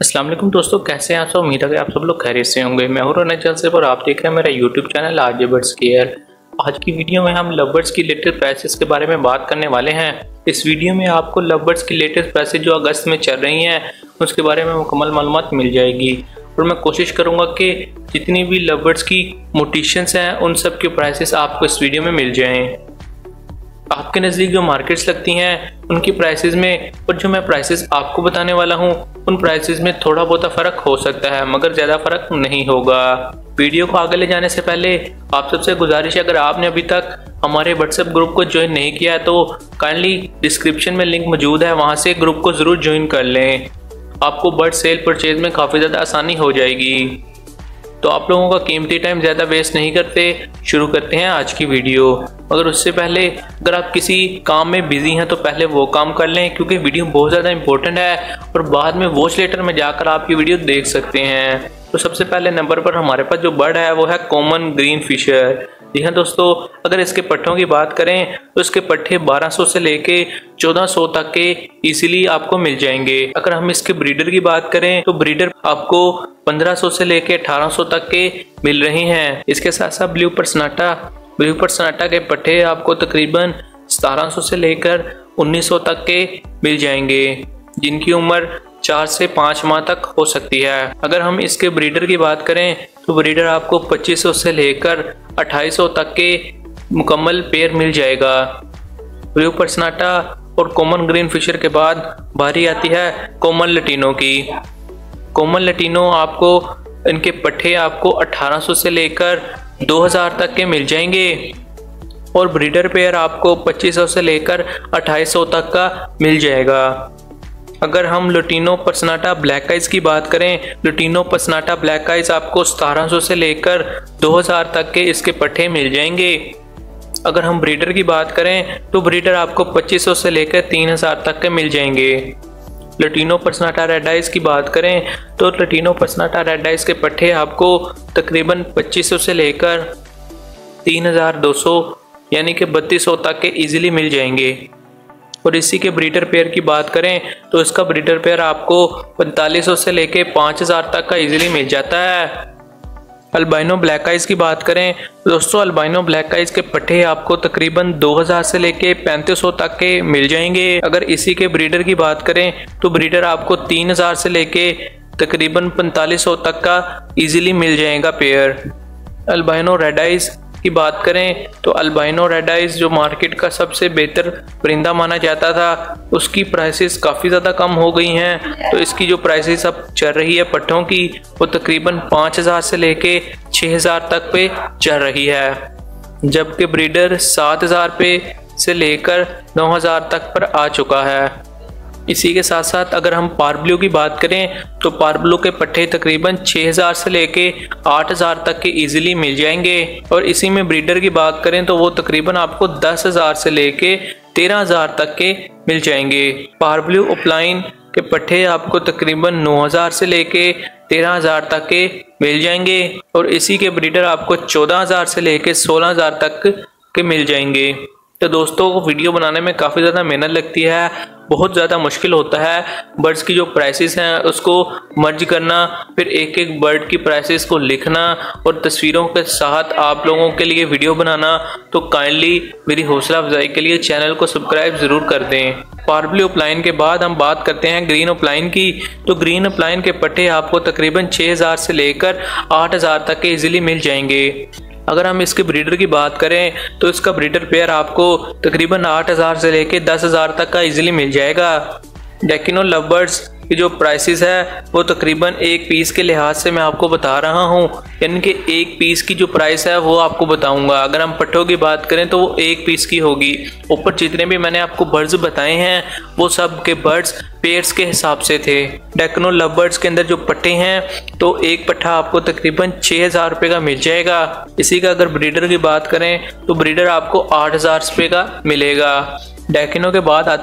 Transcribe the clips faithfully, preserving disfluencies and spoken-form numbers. अस्सलाम वालेकुम दोस्तों, कैसे हैं आप सब। उम्मीद है कि आप सब लोग खैरियत से होंगे। मैं और अनजल से और आप देख रहे हैं मेरा YouTube channel RJ birds care. आज की वीडियो में हम लव बर्ड्स की लेटेस्ट प्राइसेस के बारे में बात करने वाले हैं। इस वीडियो में आपको लव बर्ड्स की लेटेस्ट प्राइसेस जो अगस्त में चल रही हैं उसके बारे में मुकम्मल मालूमात मिल जाएगी। और मैं कोशिश करूँगा कि जितनी भी लव बर्ड्स की मोटिशंस हैं उन सब के प्राइसेस आपको इस वीडियो में मिल जाएँ। आपके नज़दीक जो मार्केट्स लगती हैं उनकी प्राइसेस में और जो मैं प्राइसेस आपको बताने वाला हूं उन प्राइसेस में थोड़ा बहुत फ़र्क हो सकता है, मगर ज़्यादा फ़र्क नहीं होगा। वीडियो को आगे ले जाने से पहले आप सबसे गुजारिश है, अगर आपने अभी तक हमारे व्हाट्सएप ग्रुप को ज्वाइन नहीं किया है तो काइंडली डिस्क्रिप्शन में लिंक मौजूद है, वहाँ से ग्रुप को ज़रूर ज्वाइन कर लें। आपको बर्ड सेल परचेज में काफ़ी ज़्यादा आसानी हो जाएगी। तो आप लोगों का कीमती टाइम ज़्यादा वेस्ट नहीं करते, शुरू करते हैं आज की वीडियो। मगर उससे पहले अगर आप किसी काम में बिज़ी हैं तो पहले वो काम कर लें, क्योंकि वीडियो बहुत ज़्यादा इंपॉर्टेंट है और बाद में वॉच लेटर में जाकर आप ये वीडियो देख सकते हैं। तो सबसे पहले नंबर पर हमारे पास जो बर्ड है वो है कॉमन ग्रीन फिशर। जी हाँ दोस्तों, अगर इसके पट्ठों की बात करें तो इसके पट्ठे बारह सौ से लेके चौदह सौ तक के इजीली आपको मिल जाएंगे। अगर हम इसके ब्रीडर की बात करें तो ब्रीडर आपको पंद्रह सौ से लेके अठारह सौ तक के मिल रहे हैं। इसके साथ साथ ब्लू पर्सनाटा, ब्लू पर्सनाटा के पट्ठे आपको तकरीबन सत्रह सौ से लेकर उन्नीस सौ तक के मिल जाएंगे, जिनकी उम्र चार से पाँच माह तक हो सकती है। अगर हम इसके ब्रीडर की बात करें तो ब्रीडर आपको पच्चीस सौ से लेकर अट्ठाईस सौ तक के मुकम्मल पेयर मिल जाएगा। ब्लू पर्सनाटा और कॉमन ग्रीन फिशर के बाद बारी आती है कॉमन लटीनो की। कॉमन लटीनो आपको इनके पट्ठे आपको अठारह सौ से लेकर दो हज़ार तक के मिल जाएंगे और ब्रीडर पेयर आपको पच्चीस सौ से लेकर अट्ठाईस सौ तक का मिल जाएगा। अगर हम लुटिनो पर्सनाटा ब्लैक आइज की बात करें, लुटिनो पर्सनाटा ब्लैक आइज आपको सत्रह सौ से लेकर दो हज़ार तक के इसके पट्ठे मिल जाएंगे। अगर हम ब्रीडर की बात करें तो ब्रीडर आपको पच्चीस सौ से लेकर तीन हज़ार तक के मिल जाएंगे। लुटिनो पर्सनाटा रेड आइज की बात करें तो लुटिनो पर्सनाटा रेड आइज के पट्ठे आपको तकरीबन पच्चीस सौ से लेकर तीन हज़ार दो सौ यानी कि बत्तीस सौ तक के ईजिली मिल जाएंगे। और इसी के ब्रीडर पेयर की बात करें तो इसका ब्रीडर पेयर आपको पैंतालीस सौ से लेके पाँच हज़ार तक का इजीली मिल जाता है। अल्बाइनो ब्लैक आइज की बात करें दोस्तों, अल्बाइनो ब्लैक आइज के पट्ठे आपको तकरीबन दो हज़ार से लेके पैंतीस सौ तक के मिल जाएंगे। अगर इसी के ब्रीडर की बात करें तो ब्रीडर आपको तीन हज़ार से लेके तकरीबन पैंतालीस सौ तक का इजीली मिल जाएगा पेयर। अल्बाइनो रेड आइज की बात करें तो अल्बाइनो रेड आइज जो मार्केट का सबसे बेहतर परिंदा माना जाता था उसकी प्राइसेस काफ़ी ज़्यादा कम हो गई हैं। तो इसकी जो प्राइसेस अब चल रही है पट्ठों की वो तकरीबन पाँच हज़ार से लेके छह हज़ार तक पे चल रही है, जबकि ब्रीडर सात हज़ार पे से लेकर नौ हज़ार तक पर आ चुका है। इसी के साथ साथ अगर हम पारब्लू की बात करें तो पारब्लू के पट्ठे तकरीबन छह हज़ार से लेके आठ हज़ार तक के इजीली मिल जाएंगे। और इसी में ब्रीडर की बात करें तो वो तकरीबन आपको दस हज़ार से लेके तेरह हज़ार तक के मिल जाएंगे। पारब्लू ओपलाइन के पट्ठे आपको तकरीबन नौ हज़ार से लेके तेरह हज़ार तक के मिल जाएंगे और इसी के ब्रीडर आपको चौदह हज़ार से लेके सोलह हज़ार तक के मिल जाएंगे। तो दोस्तों, वीडियो बनाने में काफ़ी ज़्यादा मेहनत लगती है, बहुत ज़्यादा मुश्किल होता है। बर्ड्स की जो प्राइसेस हैं उसको मर्ज करना, फिर एक एक बर्ड की प्राइसेस को लिखना और तस्वीरों के साथ आप लोगों के लिए वीडियो बनाना। तो काइंडली मेरी हौसला अफजाई के लिए चैनल को सब्सक्राइब ज़रूर कर दें। पार्बल ओपलाइन के बाद हम बात करते हैं ग्रीन ओपलाइन की। तो ग्रीन ओपलाइन के पट्टे आपको तकरीबन छह हज़ार से लेकर आठ हज़ार तक के इजीली मिल जाएंगे। अगर हम इसके ब्रीडर की बात करें तो इसका ब्रीडर पेयर आपको तकरीबन आठ हज़ार से लेके दस हज़ार तक का इजीली मिल जाएगा। डेकिनो लव बर्ड्स की जो प्राइसेस है वो तकरीबन एक पीस के लिहाज से मैं आपको बता रहा हूँ, यानी कि एक पीस की जो प्राइस है वो आपको बताऊँगा। अगर हम पट्ठों की बात करें तो वो एक पीस की होगी। ऊपर जितने भी मैंने आपको बर्ड्स बताए हैं वो सब के बर्ड्स पेयर्स के हिसाब से थे। डेकिनो लव बर्ड्स के अंदर जो पट्टे हैं तो एक पट्ठा आपको तकरीबन छः हज़ार रुपये का मिल जाएगा। इसी का अगर ब्रीडर की बात करें तो ब्रीडर आपको आठ हज़ार रुपये का मिलेगा। डेकिनो के बाद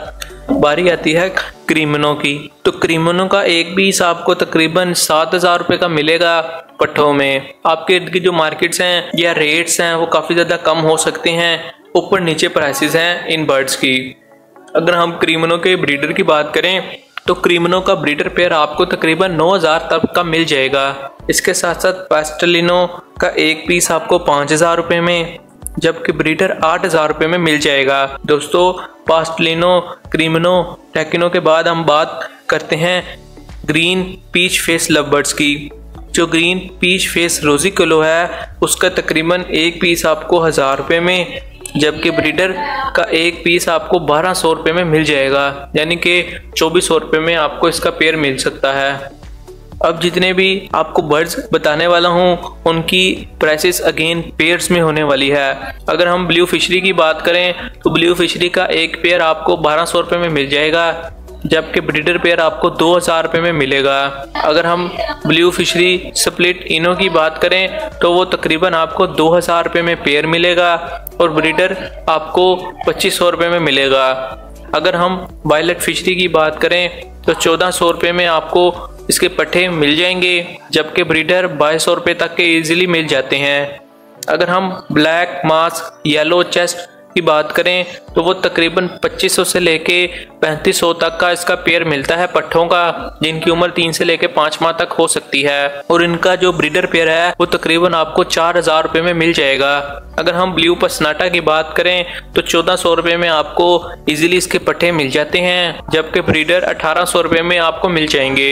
बारी आती है क्रीमनों की। तो क्रीमनों का एक पीस आपको तकरीबन सात हज़ार रुपये का मिलेगा। पट्ठों में आपके इर्द की जो मार्केट्स हैं या रेट्स हैं वो काफ़ी ज़्यादा कम हो सकते हैं, ऊपर नीचे प्राइसेस हैं इन बर्ड्स की। अगर हम क्रीमनों के ब्रीडर की बात करें तो क्रीमनों का ब्रीडर पेयर आपको तकरीबन नौ हज़ार तक का मिल जाएगा। इसके साथ साथ पेस्टलिनो का एक पीस आपको पाँच हज़ार रुपये में, जबकि ब्रीडर आठ हज़ार रुपये में मिल जाएगा। दोस्तों पेस्टलिनो, क्रीमनो, टैकिनो के बाद हम बात करते हैं ग्रीन पीच फेस लवबर्ड्स की। जो ग्रीन पीच फेस रोजी कलो है उसका तकरीबन एक पीस आपको हज़ार रुपये में, जबकि ब्रीडर का एक पीस आपको बारह सौ रुपये में मिल जाएगा, यानी कि चौबीस सौ रुपये में आपको इसका पेयर मिल सकता है। अब जितने भी आपको बर्ड्स बताने वाला हूँ उनकी प्राइसेस अगेन पेयर्स में होने वाली है। अगर हम ब्लू फिशरी की बात करें तो ब्लू फिशरी का एक पेयर आपको बारह सौ रुपये में मिल जाएगा, जबकि ब्रीडर पेयर आपको दो हज़ार रुपये में मिलेगा। अगर हम ब्लू फिशरी स्प्लिट इनो की बात करें तो वो तकरीबन आपको दो हज़ार रुपये में पेयर मिलेगा और ब्रीडर आपको पच्चीस सौ रुपये में मिलेगा। अगर हम वायलेट फिशरी की बात करें तो चौदह सौ रुपये में आपको इसके पट्ठे मिल जाएंगे, जबकि ब्रीडर बाईस सौ रुपये तक के ईजिली मिल जाते हैं। अगर हम ब्लैक मास्क येलो चेस्ट की बात करें तो वो तकरीबन पच्चीस सौ से लेके पैंतीस सौ तक का इसका पेयर मिलता है पट्ठों का, जिनकी उम्र तीन से लेके पाँच माह तक हो सकती है, और इनका जो ब्रीडर पेयर है वो तकरीबन आपको चार हज़ार रुपये में मिल जाएगा। अगर हम ब्लू पर्सनाटा की बात करें तो चौदह सौ रुपये में आपको इजीली इसके पट्ठे मिल जाते हैं, जबकि ब्रीडर अठारह सौ रुपये में आपको मिल जाएंगे।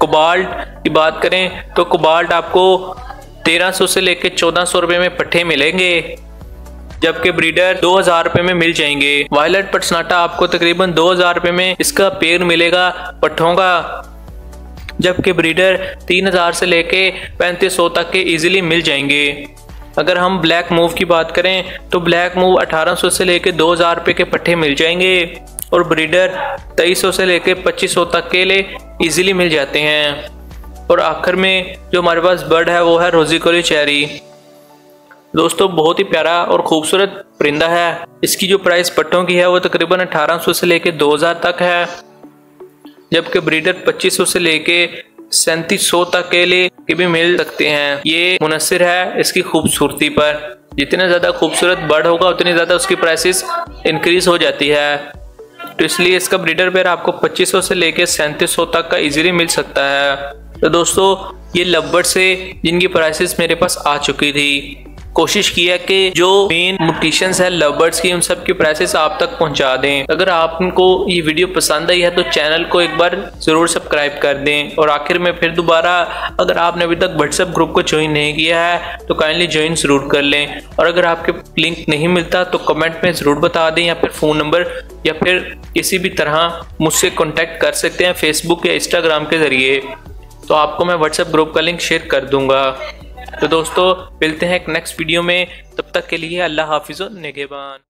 कोबाल्ट की बात करें तो कोबाल्ट आपको तेरह सौ से लेके चौदह सौ रुपये में पट्ठे मिलेंगे, जबकि ब्रीडर दो हज़ार रुपये में मिल जाएंगे। वायलेट पर्सनाटा आपको तकरीबन दो हज़ार रुपये में इसका पेयर मिलेगा पट्ठों का, जबकि ब्रीडर तीन हज़ार से लेके पैंतीस सौ तक के इजीली मिल जाएंगे। अगर हम ब्लैक मूव की बात करें तो ब्लैक मूव अठारह सौ से लेके दो हज़ार रुपये के पट्ठे मिल जाएंगे और ब्रीडर तेईस सौ से लेके पच्चीस सौ तक के लिए ईजिली मिल जाते हैं। और आखिर में जो हमारे पास बर्ड है वो है रोजीकोली चेरी। दोस्तों बहुत ही प्यारा और खूबसूरत परिंदा है। इसकी जो प्राइस पट्टों की है वो तकरीबन अठारह सौ से लेके दो हज़ार तक है, जबकि ब्रीडर पच्चीस सौ से लेके सैंतीस सौ तक के लिए के भी मिल सकते हैं। ये मुनसिर है इसकी खूबसूरती पर। जितना ज़्यादा खूबसूरत बर्ड होगा उतनी ज़्यादा उसकी प्राइसेस इंक्रीज हो जाती है, तो इसलिए इसका ब्रीडर पेयर आपको पच्चीस सौ से लेके सैंतीस सौ तक का इजीली मिल सकता है। तो दोस्तों ये लवबर्ड से जिनकी प्राइसेस मेरे पास आ चुकी थी, कोशिश की है कि जो मेन म्यूटेशंस है लवबर्ड्स की उन सब की प्राइसेस आप तक पहुंचा दें। अगर आपको ये वीडियो पसंद आई है तो चैनल को एक बार ज़रूर सब्सक्राइब कर दें। और आखिर में फिर दोबारा, अगर आपने अभी तक व्हाट्सएप ग्रुप को ज्वाइन नहीं किया है तो काइंडली ज्वाइन ज़रूर कर लें, और अगर आपके लिंक नहीं मिलता तो कमेंट में ज़रूर बता दें, या फिर फ़ोन नंबर या फिर किसी भी तरह मुझसे कॉन्टैक्ट कर सकते हैं फेसबुक या इंस्टाग्राम के ज़रिए, तो आपको मैं व्हाट्सएप ग्रुप का लिंक शेयर कर दूँगा। तो दोस्तों मिलते हैं एक नेक्स्ट वीडियो में, तब तक के लिए अल्लाह हाफिज़ और निगहबान।